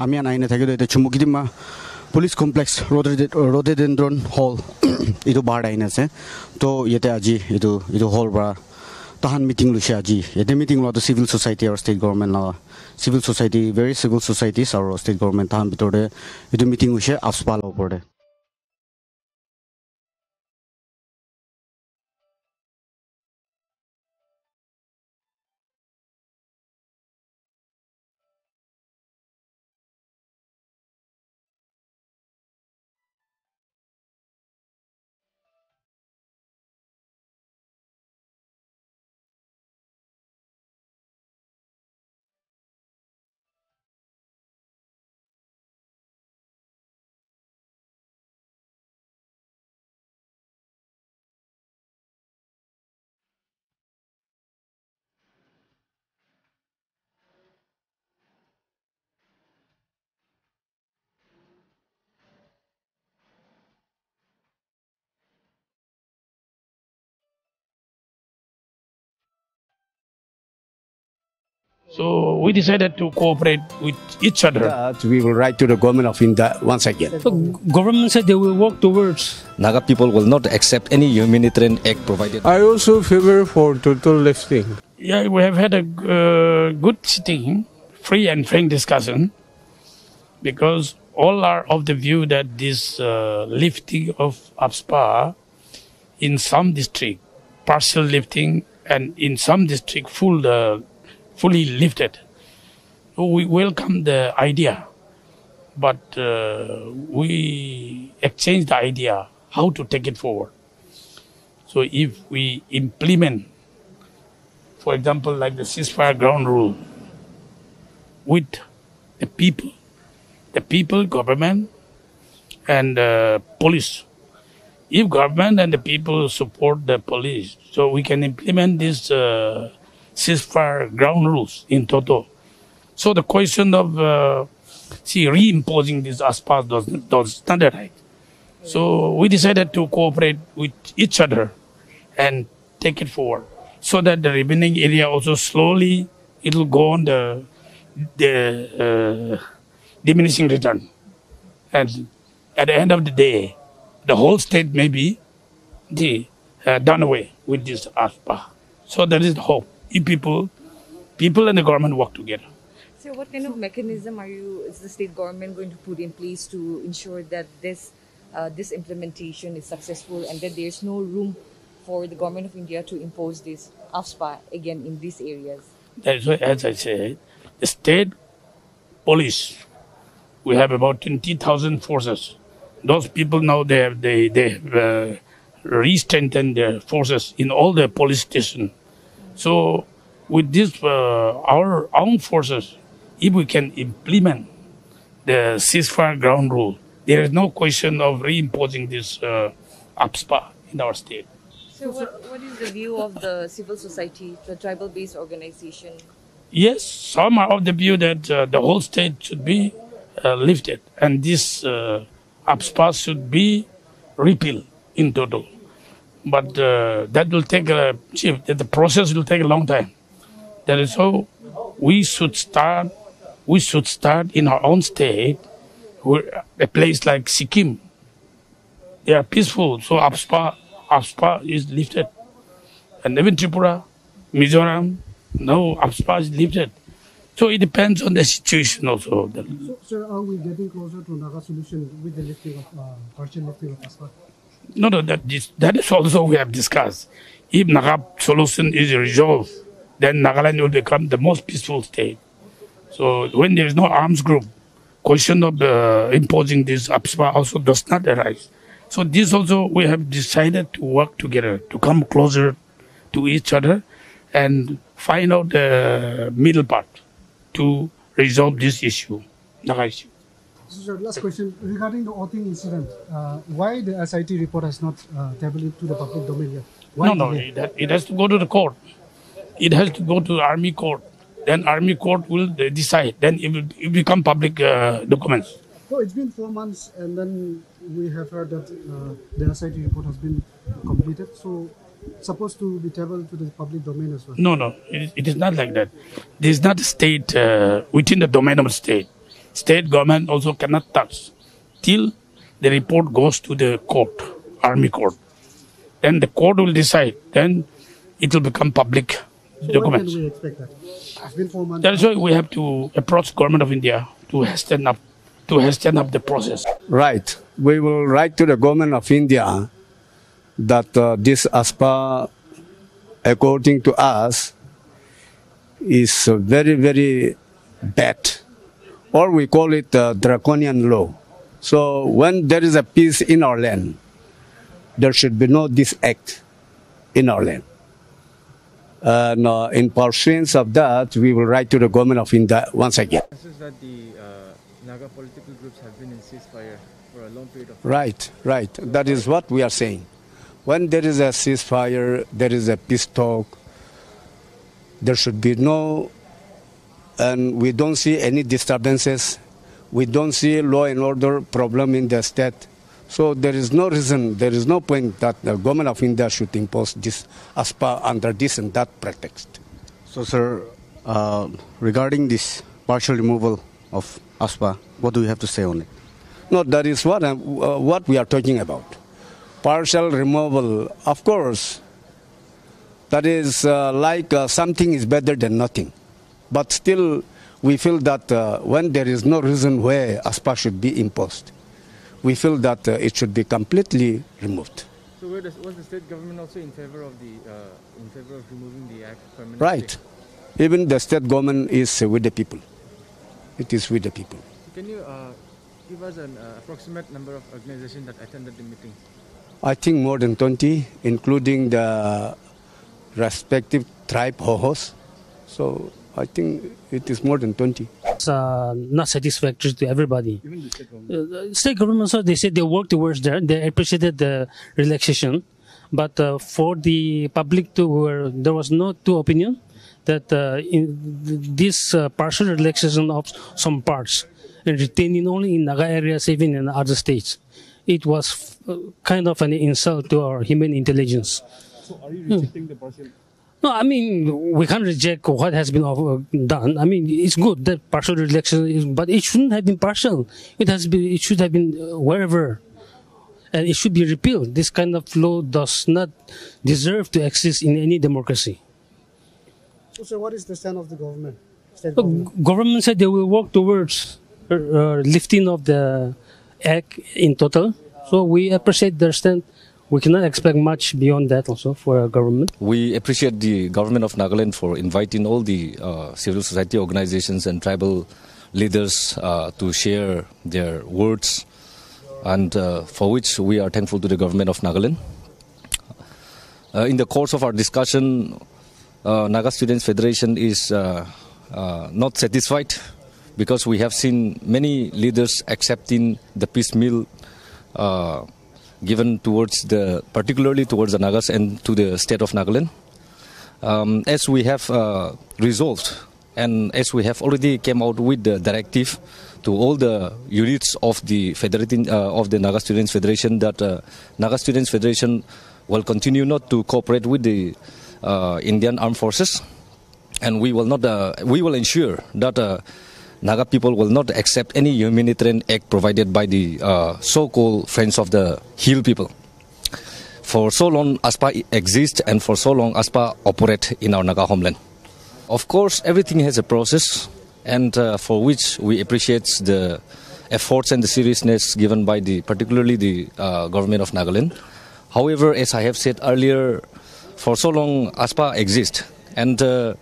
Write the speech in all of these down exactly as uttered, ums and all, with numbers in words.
Amian aine thakilo eta chumukitima police complex Rhododendron Hall itu bar aine se to yete aji itu itu hall bara tahan meeting lu aji yete meeting lo civil society or state government la civil society various civil societies or state government tahan bitore itu meeting lu she afspal opore So we decided to cooperate with each other. That we will write to the government of India once again. So government said they will work towards. Naga people will not accept any humanitarian act provided. I also favor for total lifting. Yeah, we have had a uh, good sitting, free and frank discussion, because all are of the view that this uh, lifting of AFSPA in some district, partial lifting, and in some district full uh, fully lifted. We welcome the idea, but uh, we exchange the idea how to take it forward. So if we implement, for example, like the ceasefire ground rule with the people, the people, government, and uh, police. If government and the people support the police, so we can implement this uh, ceasefire ground rules in Toto. So the question of uh, see reimposing this AFSPA does, does not right. So we decided to cooperate with each other and take it forward, so that the remaining area also slowly it will go on the the uh, diminishing return, and at the end of the day, the whole state may be the, uh, done away with this AFSPA. So that is the hope. If people, people and the government work together. So what kind of mechanism are you, is the state government going to put in place to ensure that this, uh, this implementation is successful and that there's no room for the government of India to impose this AFSPA again in these areas? That is why, as I said, the state police, we have about twenty thousand forces. Those people now, they have, they, they have uh, re-strengthened their forces in all the police stations. So with this, uh, our own forces, if we can implement the ceasefire ground rule, there is no question of reimposing this uh, AFSPA in our state. So what, what is the view of the civil society, the tribal-based organization? Yes, some are of the view that uh, the whole state should be uh, lifted, and this uh, AFSPA should be repealed in total. But uh, that will take a, the process will take a long time. That is how we should start. We should start in our own state, where a place like Sikkim, they are peaceful. So AFSPA, AFSPA is lifted, and even Tripura, Mizoram, now AFSPA is lifted. So it depends on the situation also. So, sir, are we getting closer to Naga solution with the lifting of uh, partial lifting of AFSPA? No, no, that is, that is also we have discussed. If Naga solution is resolved, then Nagaland will become the most peaceful state. So when there is no arms group, question of uh, imposing this AFSPA also does not arise. So this also we have decided to work together, to come closer to each other and find out the middle path to resolve this issue, Naga issue. So, sir, last question regarding the Oting incident. Uh, why the S I T report has not uh, tabled to the public domain yet? Why no, no, it, ha it has to go to the court. It has to go to the Army court. Then Army court will decide. Then it will it become public uh, documents. So it's been four months, and then we have heard that uh, the S I T report has been completed. So it's supposed to be tabled to the public domain as well. No, no, it, it is not like that. There is not a state uh, within the domain of the state. State government also cannot touch till the report goes to the court, army court. Then the court will decide. Then it will become public so documents. When can we expect that? It's been four months. That's why we have to approach government of India to hasten up, to hasten up the process. Right. We will write to the government of India that uh, this A S P A, according to us, is very, very bad. Or we call it uh, draconian law. So when there is a peace in our land, there should be no this act in our land. And uh, in pursuance of that, we will write to the government of India once again. This is that the uh, Naga political groups have been in ceasefire for a long period of time. Right, right. That is what we are saying. When there is a ceasefire, there is a peace talk, there should be no, and we don't see any disturbances. We don't see law and order problem in the state. So there is no reason, there is no point that the government of India should impose this A S P A under this and that pretext. So, sir, uh, regarding this partial removal of A S P A, what do you have to say on it? No, that is what, uh, what we are talking about. Partial removal, of course, that is uh, like uh, something is better than nothing. But still, we feel that uh, when there is no reason where A S P A should be imposed, we feel that uh, it should be completely removed. So where does, was the state government also in favor of the uh, in favor of removing the act permanently? Right. Even the state government is uh, with the people. It is with the people. So can you uh, give us an uh, approximate number of organizations that attended the meeting? I think more than twenty, including the respective tribe hohos. So I think it is more than twenty. It's uh, not satisfactory to everybody. Even the state government. Uh, state government also, they said they worked towards there. They appreciated the relaxation. But uh, for the public, to where there was no two opinion that uh, in this uh, partial relaxation of some parts and retaining only in Naga areas, even in other states, it was f kind of an insult to our human intelligence. So are you rejecting hmm. the partial? No, I mean, we can't reject what has been done. I mean, it's good that partial relaxation is, but it shouldn't have been partial. It has been, it should have been wherever, and it should be repealed. This kind of law does not deserve to exist in any democracy. So, what is the stand of the government? State government? Government said they will work towards uh, lifting of the act in total. So, we appreciate their stand. We cannot expect much beyond that also for our government. We appreciate the government of Nagaland for inviting all the uh, civil society organizations and tribal leaders uh, to share their words, and uh, for which we are thankful to the government of Nagaland. Uh, in the course of our discussion, uh, Naga Students' Federation is uh, uh, not satisfied because we have seen many leaders accepting the piecemeal uh, given towards the, particularly towards the Nagas and to the state of Nagaland. Um, as we have uh, resolved, and as we have already came out with the directive to all the units of the federating uh, of the Naga Students' Federation, that uh, Naga Students' Federation will continue not to cooperate with the uh, Indian Armed Forces, and we will not. Uh, we will ensure that Uh, Naga people will not accept any humanitarian act provided by the uh, so-called friends of the hill people. For so long, A S P A exists, and for so long, A S P A operates in our Naga homeland. Of course, everything has a process, and uh, for which we appreciate the efforts and the seriousness given by the, particularly the uh, government of Nagaland. However, as I have said earlier, for so long, A S P A exists, and uh,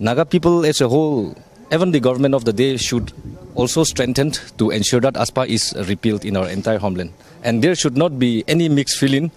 Naga people as a whole, even the government of the day, should also strengthen to ensure that A S P A is repealed in our entire homeland. And there should not be any mixed feeling.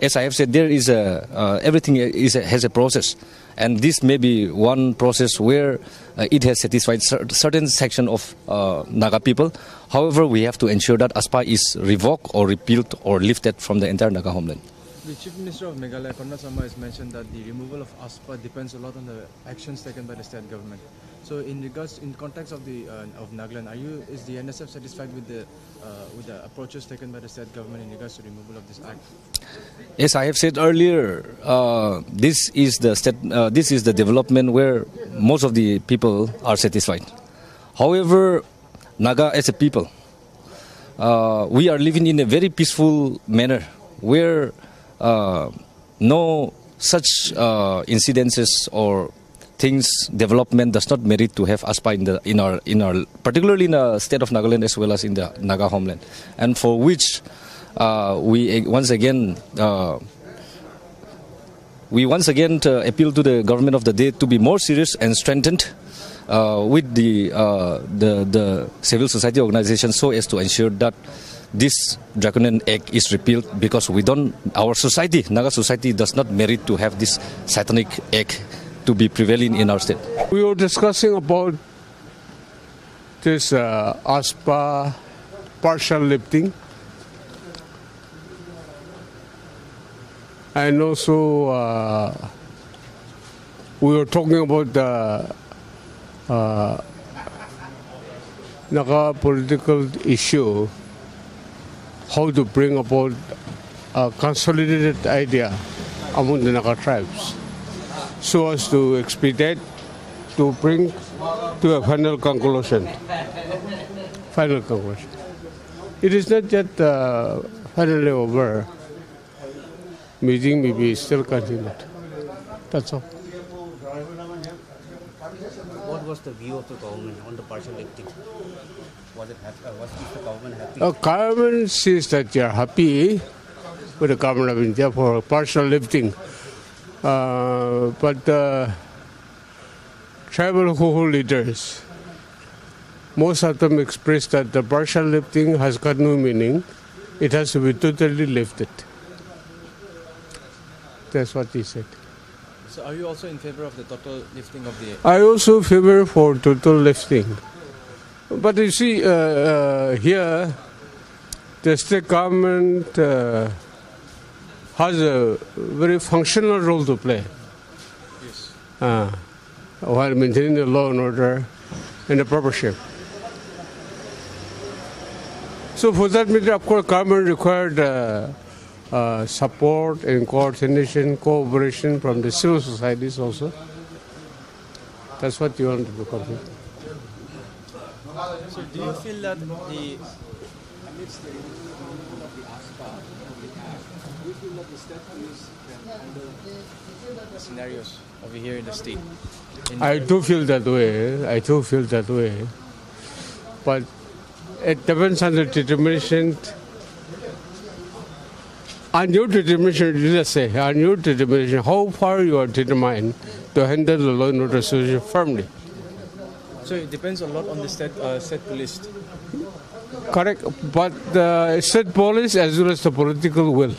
As I have said, there is a, uh, everything is a, has a process. And this may be one process where uh, it has satisfied cer certain section of uh, Naga people. However, we have to ensure that A S P A is revoked or repealed or lifted from the entire Naga homeland. The Chief Minister of Meghalaya, Conrad Sangma, has mentioned that the removal of A S P A depends a lot on the actions taken by the state government. So, in regards, in context of the uh, of Nagaland, are you is the N S F satisfied with the uh, with the approaches taken by the state government in regards to removal of this act? Yes, I have said earlier, uh, this is the state, uh, this is the development where most of the people are satisfied. However, Naga as a people. Uh, we are living in a very peaceful manner where uh, no such uh, incidences or things, development does not merit to have ASPA in, the, in, our, in our, particularly in the state of Nagaland as well as in the Naga homeland. And for which uh, we once again, uh, we once again to appeal to the government of the day to be more serious and strengthened uh, with the, uh, the, the civil society organization so as to ensure that this draconian act is repealed, because we don't, our society, Naga society does not merit to have this satanic act to be prevailing in our state. We were discussing about this uh, ASPA partial lifting and also uh, we were talking about the uh, Naga political issue, how to bring about a consolidated idea among the Naga tribes, so as to expedite, to bring to a final conclusion. Final conclusion. It is not yet uh, finally over. Meeting may be still continued. That's all. What was the view of the government on the partial lifting? Was it happy? Was the government happy? The government says that they are happy with the government of India for partial lifting. Uh, but the uh, tribal Huhu leaders, most of them expressed that the partial lifting has got no meaning. It has to be totally lifted. That's what he said. So are you also in favor of the total lifting of the... I also favor for total lifting. But you see, uh, uh, here, the state government uh, has a very functional role to play. Yes. Uh, while maintaining the law and order and the proper shape. So for that matter, of course, government required uh, uh, support and coordination, cooperation from the civil societies also. That's what you want to become. So do you feel that the amidst the implementation of the ASPA, we feel that the state police can handle the scenarios over here in the state? In I do feel that way. I do feel that way. But it depends on the determination. On your determination, let's say, on your determination, how far you are determined to handle the law and order situation firmly. So it depends a lot on the state, uh, state police. Correct. But the state police as well as the political will. What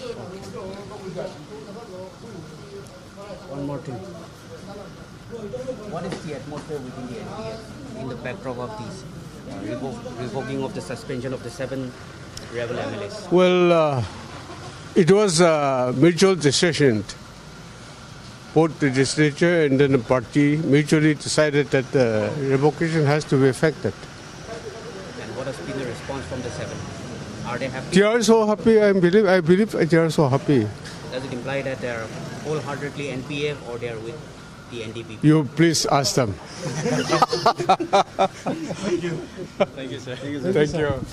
is the atmosphere within the N P F in the backdrop of these uh, revo revoking of the suspension of the seven rebel M L As? Well, uh, it was a mutual decision. Both the legislature and then the party mutually decided that the revocation has to be effected. And what has been the response from the seven? Are they happy? They are so happy. I believe. I believe they are so happy. Does it imply that they are wholeheartedly N P F or they are with the N D P? You please ask them. Thank you. Thank you, sir. Thank you.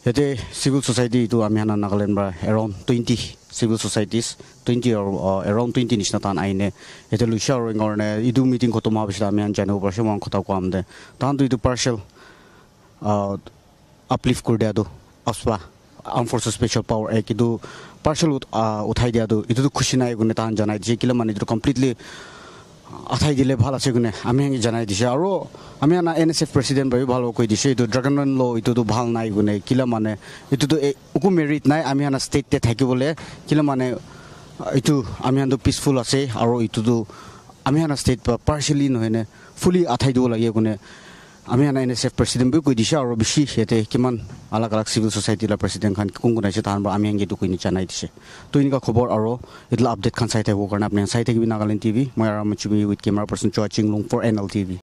Yate civil society itu ami hana Nagaland ba around twenty civil societies, twenty or around twenty nisnatan aine. Yate lusha ringor ne idu meeting ko toma bishda ami han jano operation mang khota ko amde. Tan tu idu partial uplift kor dia do ASPA, Armed Forces Special Power Act idu partial uthai dia do. Idu tu khushi nai gune tan janai je kila mani idu completely আঠাই দিলে ভাল আছে গুণে আমি জানাই দিছে আৰু আমি না এন এছ এফ প্ৰেচিডেণ্ট ভাবি ভাল কৈ দিছে এইটো ড্ৰাগনন ল' এইটোতো ভাল নাই গুণে কিলা মানে এইটোতো একো মেৰিট নাই আমি না ষ্টেটতে থাকিবলৈ কিলা মানে এইটো আমি হানটো পিচফুল আছে আৰু এইটোতো আমি না ষ্টেট পাৰ্চিয়েলি নহয়নে ফুলি আঠাই দিব লাগে গুণে আমি না এন এছ এফ প্ৰেচিডেণ্ট ভাবি কৈ দিছে আৰু বেছি ইয়াতে কিমান আলাগ আলাগ চিভিল ছ'চাইটিৰ প্ৰেচিডেণ্ট খান কোন কোন আছে তাহান আমি এইটো কৈ জানাই দিছে তো এনেকুৱা খবৰ আৰু এইটো আপডেট খান চাই থাকিব কাৰণে আপুনি চাই থাকিবি নাগালেণ্ড টিভি মই আৰু আমি উইথ কেমেৰা পাৰ্চন চোৱা চিংলং for N L T V.